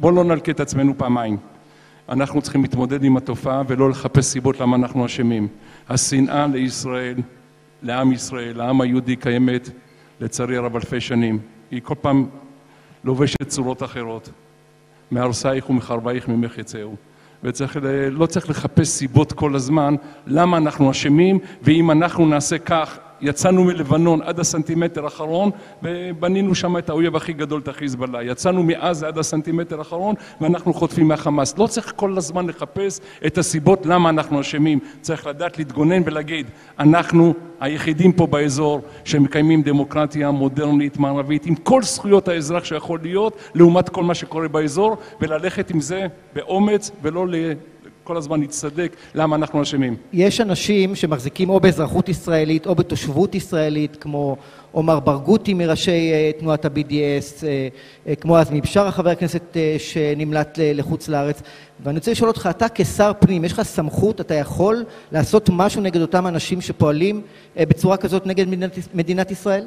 בוא לא נלקה את עצמנו פעמיים. אנחנו צריכים להתמודד עם התופעה ולא לחפש סיבות למה אנחנו אשמים. השנאה לישראל, לעם ישראל, לעם היהודי קיימת לצערי הרב אלפי שנים. היא כל פעם לובשת צורות אחרות. מהרסייך ומחרבייך ממך יצאו. ולא צריך לחפש סיבות כל הזמן למה אנחנו אשמים, ואם אנחנו נעשה כך, יצאנו מלבנון עד הסנטימטר האחרון, ובנינו שם את האויב הכי גדול, את החיזבאללה. יצאנו מעזה עד הסנטימטר האחרון, ואנחנו חוטפים מהחמאס. לא צריך כל הזמן לחפש את הסיבות למה אנחנו אשמים. צריך לדעת להתגונן ולהגיד, אנחנו היחידים פה באזור שמקיימים דמוקרטיה מודרנית, מערבית, עם כל זכויות האזרח שיכול להיות, לעומת כל מה שקורה באזור, וללכת עם זה באומץ ולא כל הזמן נצדק למה אנחנו אשמים. יש אנשים שמחזיקים או באזרחות ישראלית או בתושבות ישראלית, כמו עומר ברגותי מראשי תנועת ה-BDS, כמו עזמי בשארה, חבר הכנסת שנמלט לחוץ לארץ. ואני רוצה לשאול אותך, אתה כשר פנים, יש לך סמכות, אתה יכול לעשות משהו נגד אותם אנשים שפועלים בצורה כזאת נגד מדינת ישראל?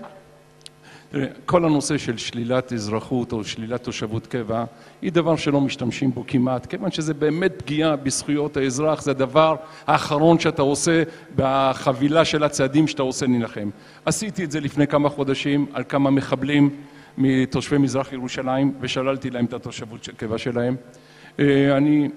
כל הנושא של שלילת אזרחות או שלילת תושבות קבע היא דבר שלא משתמשים בו כמעט, כיוון שזה באמת פגיעה בזכויות האזרח, זה הדבר האחרון שאתה עושה בחבילה של הצעדים שאתה עושה נלחם. עשיתי את זה לפני כמה חודשים על כמה מחבלים מתושבי מזרח ירושלים ושללתי להם את התושבות קבע שלהם. אני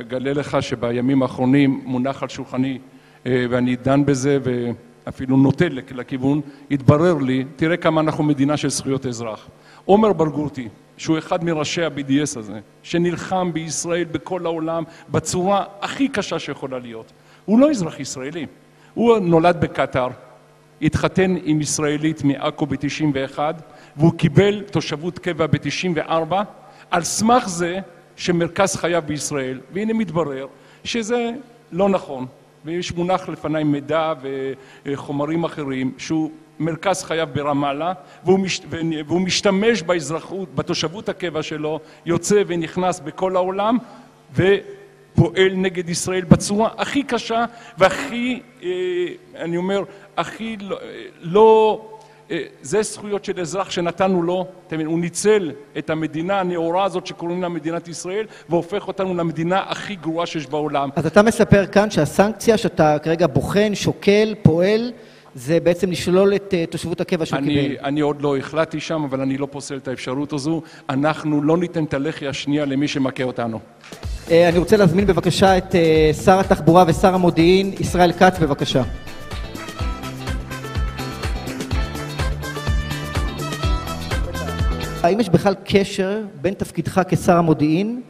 אגלה לך שבימים האחרונים מונח על שולחני ואני דן בזה ו... אפילו נוטה לכיוון, התברר לי, תראה כמה אנחנו מדינה של זכויות אזרח. עומר ברגותי, שהוא אחד מראשי ה-BDS הזה, שנלחם בישראל, בכל העולם, בצורה הכי קשה שיכולה להיות. הוא לא אזרח ישראלי. הוא נולד בקטר, התחתן עם ישראלית מעכו ב-91, והוא קיבל תושבות קבע ב-94, על סמך זה שמרכז חייו בישראל, והנה מתברר שזה לא נכון. ויש מונח לפני מידע וחומרים אחרים, שהוא מרכז חייו ברמאללה, והוא משתמש באזרחות, בתושבות הקבע שלו, יוצא ונכנס בכל העולם, ופועל נגד ישראל בצורה הכי קשה, והכי, אני אומר, הכי לא... זה זכויות של אזרח שנתנו לו, הוא ניצל את המדינה הנאורה הזאת שקוראים לה מדינת ישראל, והופך אותנו למדינה הכי גרועה שיש בעולם. אז אתה מספר כאן שהסנקציה שאתה כרגע בוחן, שוקל, פועל, זה בעצם לשלול את תושבות הקבע שהוא קיבל. אני עוד לא החלטתי שם, אבל אני לא פוסל את האפשרות הזו. אנחנו לא ניתן את הלחי השנייה למי שמכה אותנו. אני רוצה להזמין בבקשה את שר התחבורה ושר המודיעין, ישראל כץ, בבקשה. האם יש בכלל קשר בין תפקידך כשר המודיעין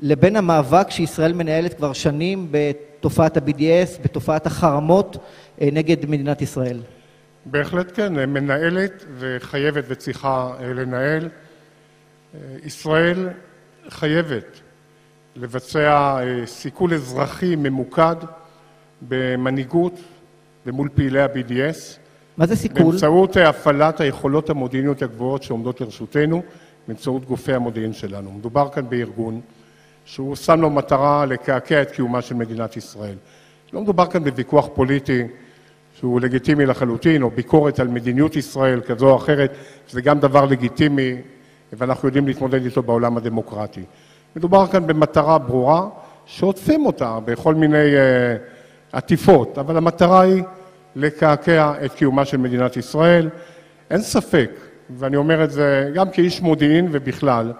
לבין המאבק שישראל מנהלת כבר שנים בתופעת ה-BDS, בתופעת החרמות נגד מדינת ישראל? בהחלט כן, מנהלת וחייבת וצריכה לנהל. ישראל חייבת לבצע סיכול אזרחי ממוקד במנהיגות ומול פעילי ה-BDS. מה זה סיכול? באמצעות הפעלת היכולות המודיעיניות הגבוהות שעומדות לרשותנו, באמצעות גופי המודיעין שלנו. מדובר כאן בארגון שהוא שם לו מטרה לקעקע את קיומה של מדינת ישראל. לא מדובר כאן בוויכוח פוליטי שהוא לגיטימי לחלוטין, או ביקורת על מדיניות ישראל כזו או אחרת, זה גם דבר לגיטימי, ואנחנו יודעים להתמודד איתו בעולם הדמוקרטי. מדובר כאן במטרה ברורה שעוטפים אותה בכל מיני עטיפות, אבל המטרה היא לקעקע את קיומה של מדינת ישראל. אין ספק, ואני אומר את זה גם כאיש מודיעין ובכלל,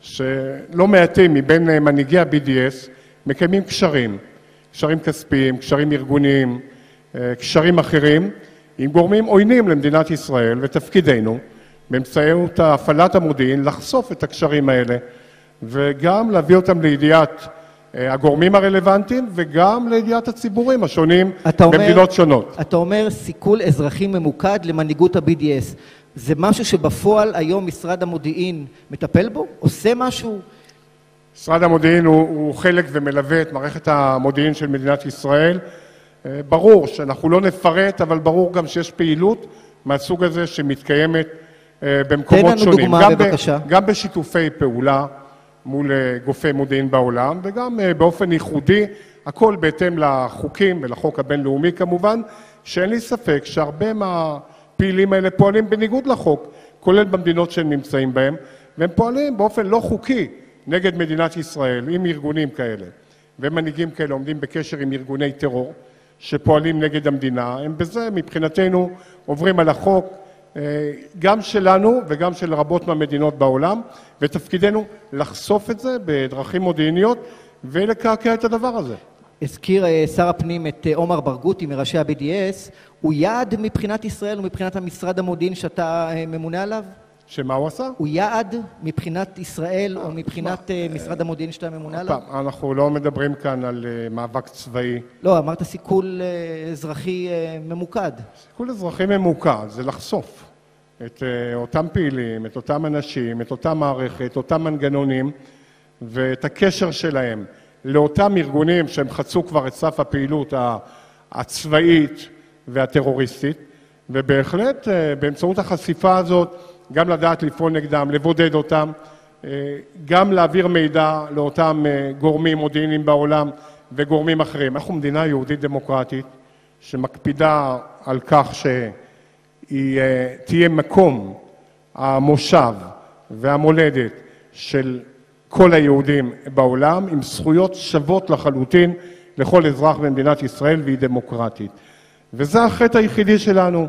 שלא מעטים מבין מנהיגי ה-BDS מקיימים קשרים, קשרים כספיים, קשרים ארגוניים, קשרים אחרים, עם גורמים עוינים למדינת ישראל, ותפקידנו, באמצעות הפעלת המודיעין, לחשוף את הקשרים האלה, וגם להביא אותם לידיעת הגורמים הרלוונטיים וגם לידיעת הציבורים השונים במדינות שונות. אתה אומר סיכול אזרחים ממוקד למנהיגות ה-BDS. זה משהו שבפועל היום משרד המודיעין מטפל בו? עושה משהו? משרד המודיעין הוא חלק ומלווה את מערכת המודיעין של מדינת ישראל. ברור שאנחנו לא נפרט, אבל ברור גם שיש פעילות מהסוג הזה שמתקיימת במקומות שונים. תן לנו דוגמה בבקשה. גם בשיתופי פעולה. מול גופי מודיעין בעולם, וגם באופן ייחודי, הכל בהתאם לחוקים ולחוק הבינלאומי כמובן, שאין לי ספק שהרבה מהפעילים האלה פועלים בניגוד לחוק, כולל במדינות שהם נמצאים בהם, והם פועלים באופן לא חוקי נגד מדינת ישראל, עם ארגונים כאלה. ומנהיגים כאלה עומדים בקשר עם ארגוני טרור שפועלים נגד המדינה. הם בזה מבחינתנו עוברים על החוק, גם שלנו וגם של רבות מהמדינות בעולם, ותפקידנו לחשוף את זה בדרכים מודיעיניות ולקעקע את הדבר הזה. הזכיר שר הפנים את עומר ברגותי מראשי ה-BDS, הוא יעד מבחינת ישראל ומבחינת המשרד המודיעין שאתה ממונה עליו? שמה הוא עשה? הוא יעד מבחינת ישראל או מבחינת משרד המודיעין שאתה ממונה עליו? אנחנו לא מדברים כאן על מאבק צבאי. לא, אמרת סיכול אזרחי ממוקד. סיכול אזרחי ממוקד זה לחשוף את אותם פעילים, את אותם אנשים, את אותה מערכת, אותם מנגנונים ואת הקשר שלהם לאותם ארגונים שהם חצו כבר את סף הפעילות הצבאית והטרוריסטית, ובהחלט באמצעות החשיפה הזאת גם לדעת לפעול נגדם, לבודד אותם, גם להעביר מידע לאותם גורמים מודיעיניים בעולם וגורמים אחרים. אנחנו מדינה יהודית דמוקרטית שמקפידה על כך שהיא תהיה מקום המושב והמולדת של כל היהודים בעולם, עם זכויות שוות לחלוטין לכל אזרח במדינת ישראל, והיא דמוקרטית. וזה החטא היחידי שלנו,